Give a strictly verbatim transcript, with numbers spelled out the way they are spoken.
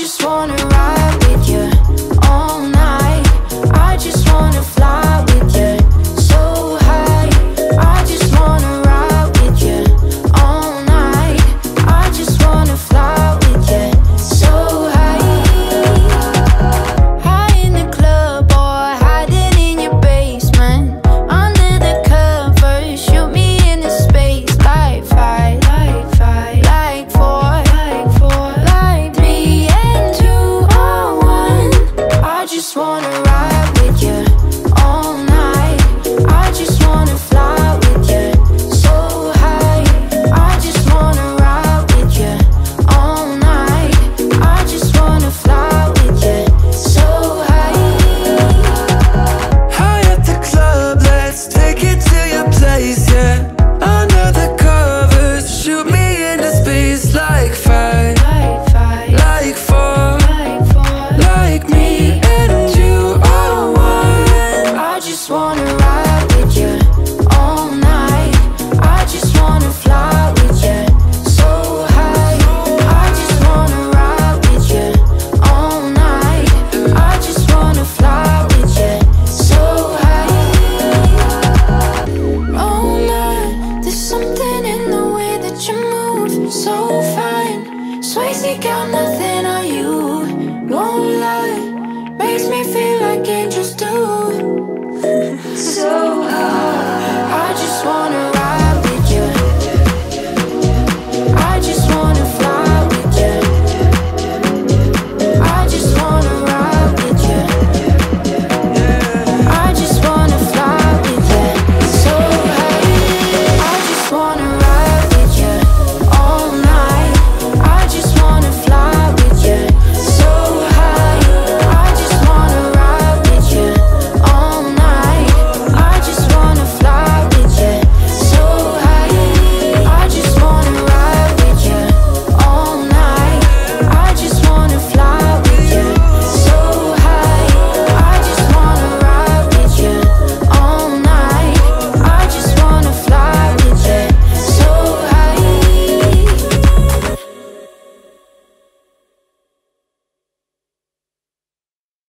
just wanna ride with you all night. I just wanna fly with you so high. I just wanna ride with you all night. I just wanna fly with you so high. High in the club or hiding in your basement, under the covers, shoot me in the space. Like five, like five, like four, like four, like three and two or one. I just wanna ride with you all night. I just wanna fly with you so high. I just wanna ride with you all night. I just wanna fly with you so high. High at the club, let's take it to your place.